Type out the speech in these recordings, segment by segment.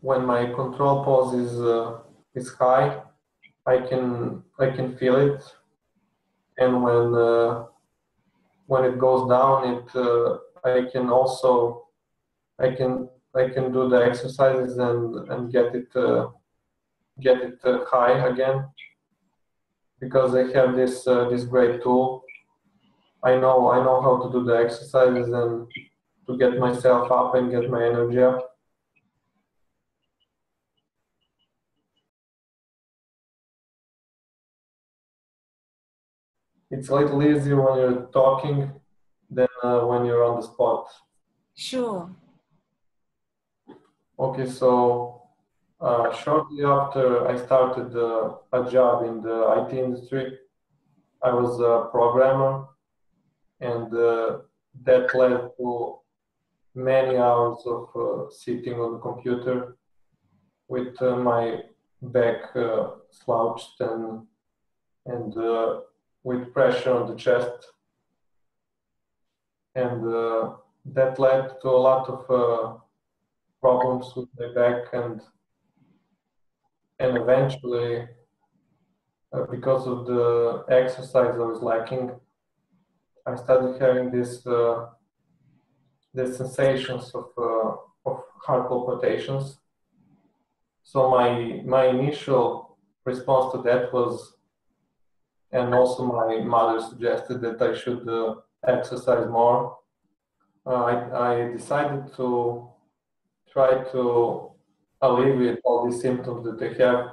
when my control pulse is high, I can feel it, and when it goes down, I can do the exercises and get it high again, because I have this great tool. I know how to do the exercises and to get myself up and get my energy up. It's a little easier when you're talking than when you're on the spot. Sure. Okay, so shortly after I started a job in the IT industry, I was a programmer, and that led to many hours of sitting on the computer with my back slouched and with pressure on the chest, and that led to a lot of problems with my back, and eventually because of the exercise I was lacking, I started having these sensations of heart palpitations. So my initial response to that was, and also my mother suggested that I should exercise more. I decided to try to alleviate all these symptoms that I have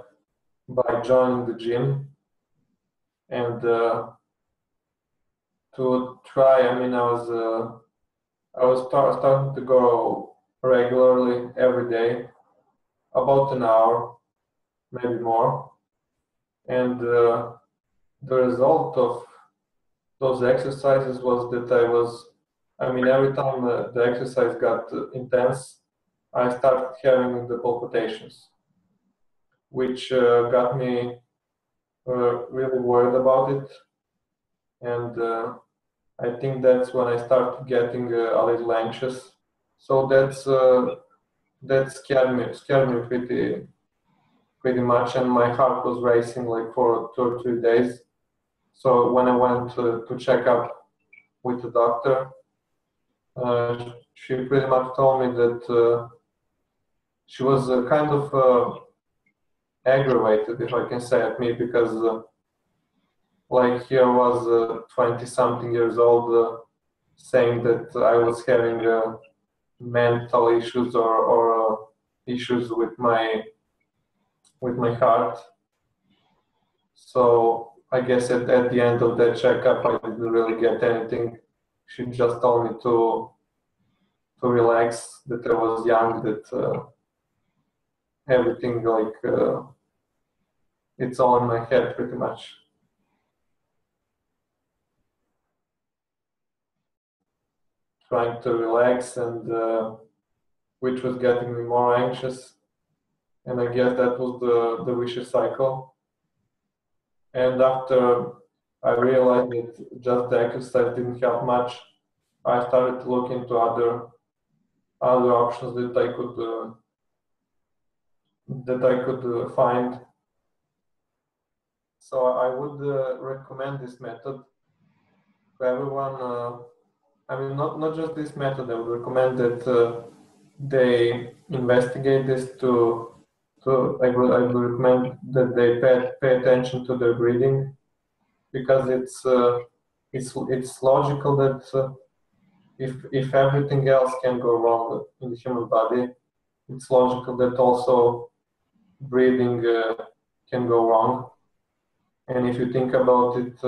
by joining the gym, and to try. I mean, I was starting to go regularly every day, about an hour, maybe more, and the result of those exercises was that every time the exercise got intense, I started having the palpitations, which got me really worried about it, and I think that's when I started getting a little anxious. So that scared me pretty much, and my heart was racing like for 2 or 3 days. So when I went to check up with the doctor, she pretty much told me that she was kind of aggravated, if I can say, at me, because like here was 20-something years old saying that I was having mental issues or issues with my heart. So I guess at the end of that checkup, I didn't really get anything. She just told me to relax, that I was young, that everything, like, it's all in my head pretty much. Trying to relax, and which was getting me more anxious, and I guess that was the vicious cycle. And after I realized that just the exercise didn't help much, I started to look into other options that I could find. So I would recommend this method to everyone. I mean, not just this method. I would recommend that they investigate this. I would recommend that they pay attention to their breathing, because it's logical that if everything else can go wrong in the human body, it's logical that also breathing can go wrong. And if you think about it,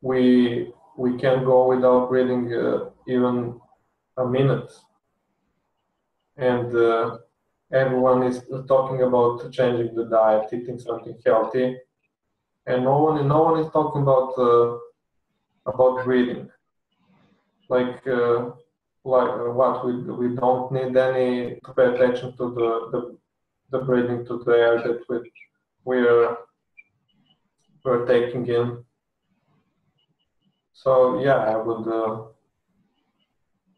we can go without breathing even a minute. And everyone is talking about changing the diet, eating something healthy, and no one is talking about breathing. What we don't need any to pay attention to the breathing, to the air that we're taking in. So yeah, I would.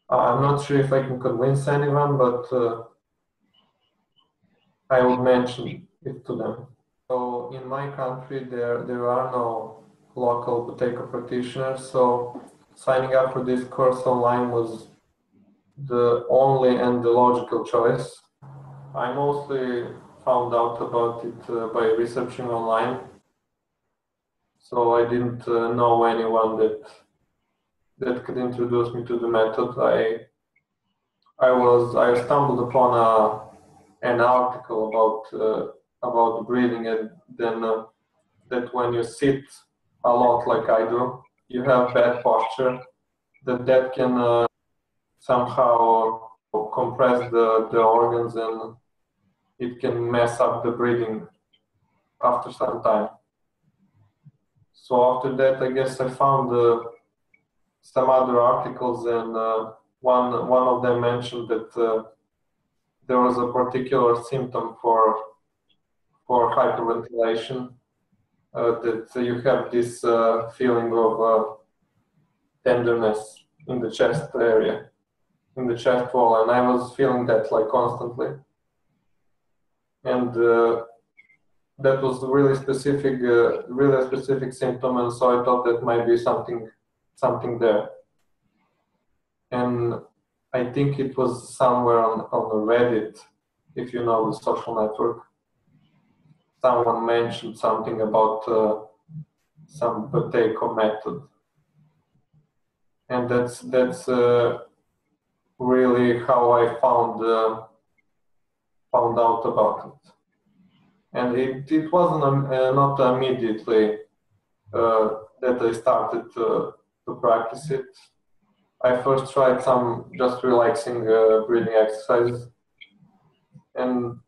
I'm not sure if I can convince anyone, but I will mention it to them. So in my country, there are no local Buteyko practitioners, so signing up for this course online was the only and the logical choice. I mostly found out about it by researching online. So I didn't know anyone that could introduce me to the method. I stumbled upon an article about breathing, and then that when you sit a lot like I do, you have bad posture. That can somehow compress the organs, and it can mess up the breathing after some time. So after that, I guess I found some other articles, and one of them mentioned that there was a particular symptom for hyperventilation, that you have this feeling of tenderness in the chest area, in the chest wall, and I was feeling that like constantly, and that was really specific symptom, and so I thought that might be something there. And I think it was somewhere on Reddit, if you know the social network. Someone mentioned something about some Buteyko method, and that's really how I found out about it. And it wasn't not immediately that I started to practice it. I first tried some just relaxing breathing exercises, and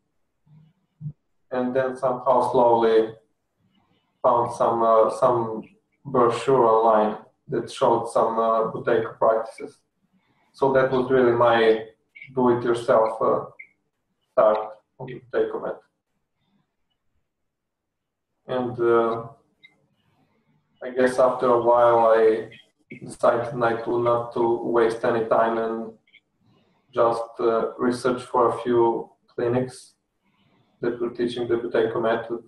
then somehow slowly found some brochure online that showed some Buteyko practices. So that was really my do-it-yourself start on the Buteyko method. And I guess after a while I decided not to waste any time and just research for a few clinics that were teaching the Buteyko method.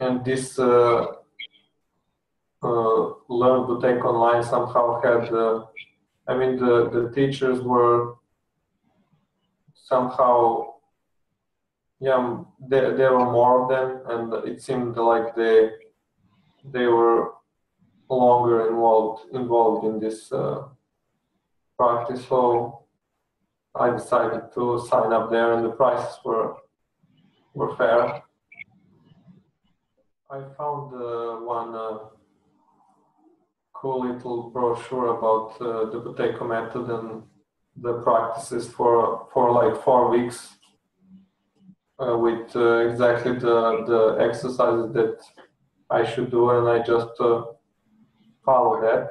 And this Learn Buteyko Online somehow had, the teachers were somehow, yeah, there were more of them, and it seemed like they were longer involved in this practice. So I decided to sign up there, and the prices were fair. I found one cool little brochure about the Buteyko method and the practices for like 4 weeks. With exactly the exercises that I should do, and I just follow that.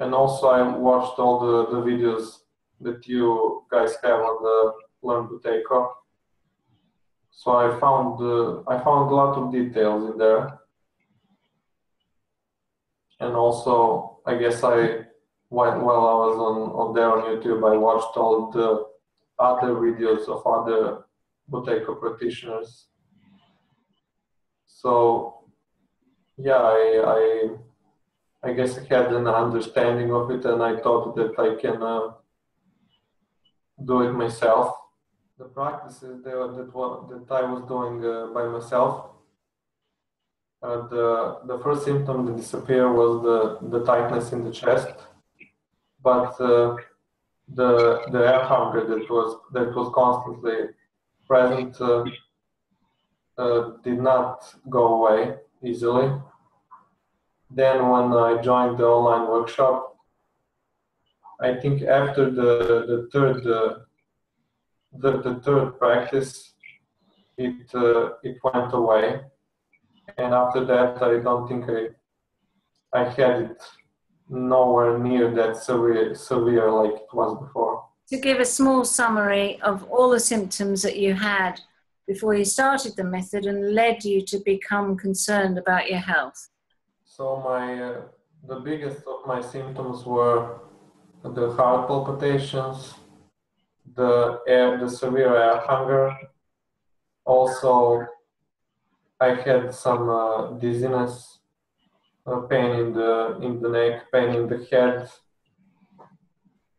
And also I watched all the videos that you guys have on the Learn Buteyko. So I found a lot of details in there. And also I guess while I was on there on YouTube, I watched all the other videos of other Buteyko practitioners. So yeah, I guess I had an understanding of it, and I thought that I can do it myself. The practices that I was doing by myself, the first symptom that disappeared was the tightness in the chest, but the air hunger that was constantly present did not go away easily. Then when I joined the online workshop, I think after the third practice, it went away, and after that I don't think I had it nowhere near that severe like it was before. To give a small summary of all the symptoms that you had before you started the method and led you to become concerned about your health. So the biggest of my symptoms were the heart palpitations, the severe air hunger, Also, I had some dizziness, pain in the neck, pain in the head.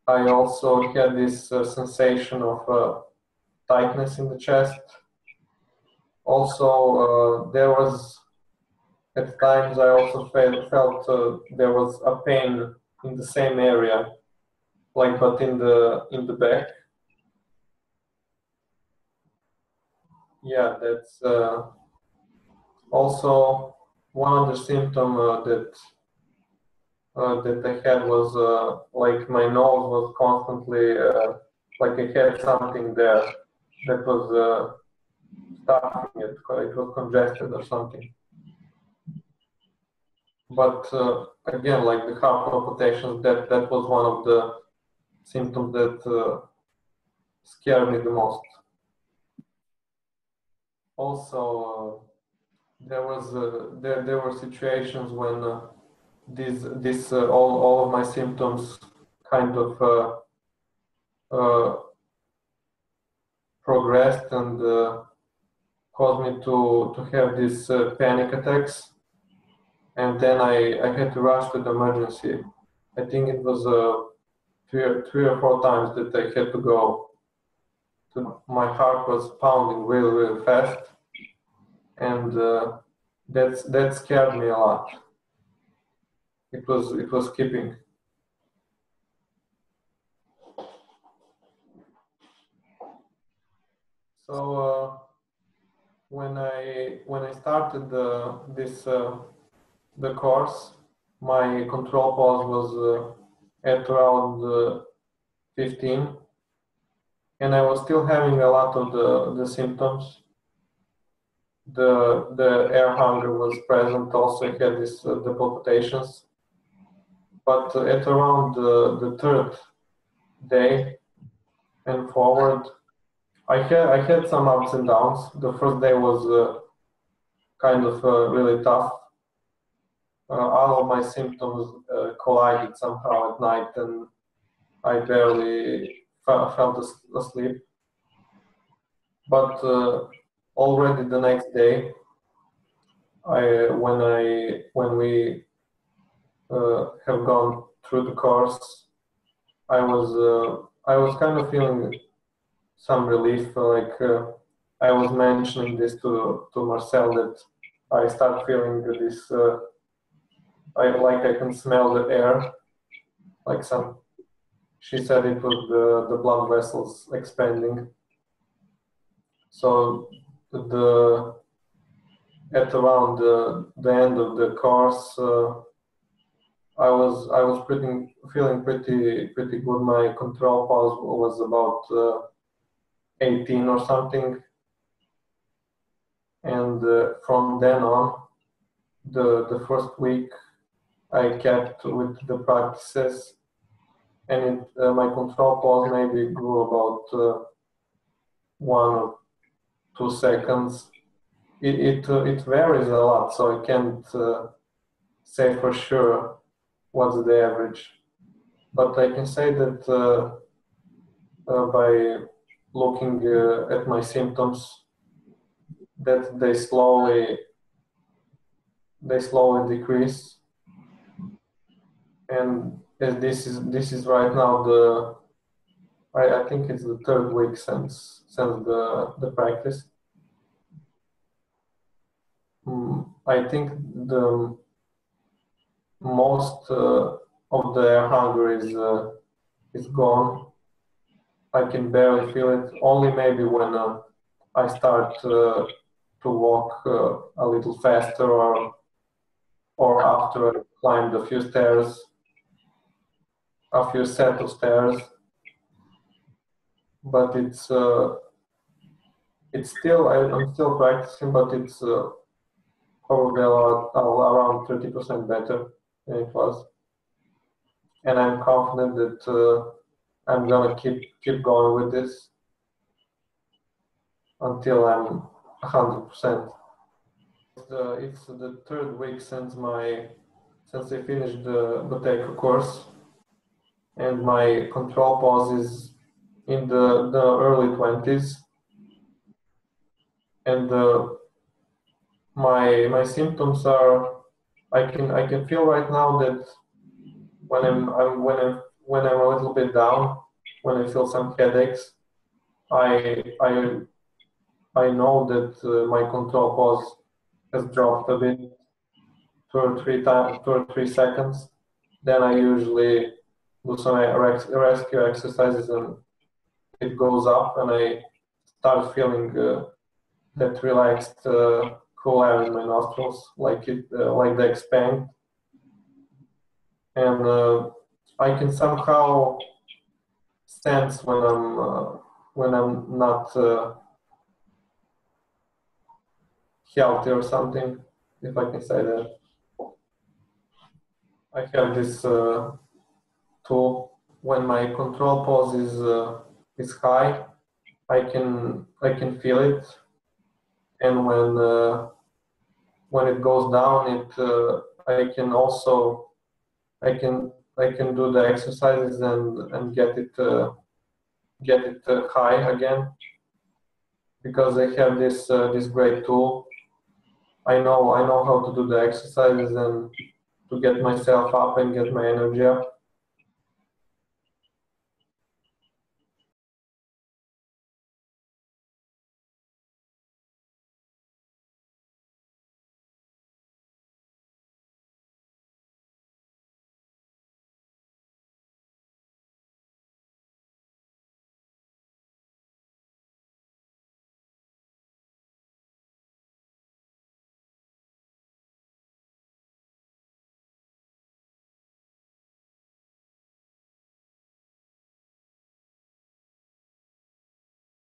I also had this sensation of tightness in the chest. Also, there was, at times I also felt there was a pain in the same area, like but in the back. Yeah, that's also one other symptom that I had was like my nose was constantly like I had something there that was stopping it. It was congested or something. But again, like the heart palpitations, that was one of the symptoms that scared me the most. Also, there were situations when all of my symptoms kind of progressed and caused me to have these panic attacks, and then I had to rush to the emergency. I think it was three or four times that I had to go. My heart was pounding really, really fast, and that scared me a lot. It was skipping. So when I started the course, my control pulse was at around 15, and I was still having a lot of the symptoms. The air hunger was present. Also, I had this the palpitations. But at around the third day and forward, I had some ups and downs. The first day was kind of really tough. All of my symptoms collided somehow at night, and I barely fell asleep. But already the next day, when we have gone through the course, I was kind of feeling some relief. Like I was mentioning this to Marcel, that I start feeling this. I can smell the air. Like she said it was the blood vessels expanding. So at around the end of the course. I was feeling pretty good. My control pulse was about 18 or something, and from then on, the first week I kept with the practices, and my control pulse maybe grew about 1 or 2 seconds. It varies a lot, so I can't say for sure what's the average, but I can say that by looking at my symptoms, that they slowly decrease, and this is right now I think it's the third week since the practice. I think the most of the hunger is gone. I can barely feel it. Only maybe when I start to walk a little faster, or after I climbed a few sets of stairs. But it's still I'm still practicing, but it's probably around 30% better. It was, and I'm confident that I'm gonna keep going with this until I'm 100%. It's the third week since I finished the Buteyko course, and my control pulse is in the early 20s, and my symptoms are, I can feel right now that when I'm a little bit down, when I feel some headaches, I know that my control pause has dropped a bit, 2 or 3 seconds. Then I usually do some rescue exercises, and it goes up, and I start feeling that relaxed cool air in my nostrils, like they expand, and I can somehow sense when I'm not healthy or something, if I can say that. I have this tool. When my control pulse is high, I can feel it, and when it goes down, it I can do the exercises and get it high again, because I have this this great tool. I know how to do the exercises and to get myself up and get my energy up.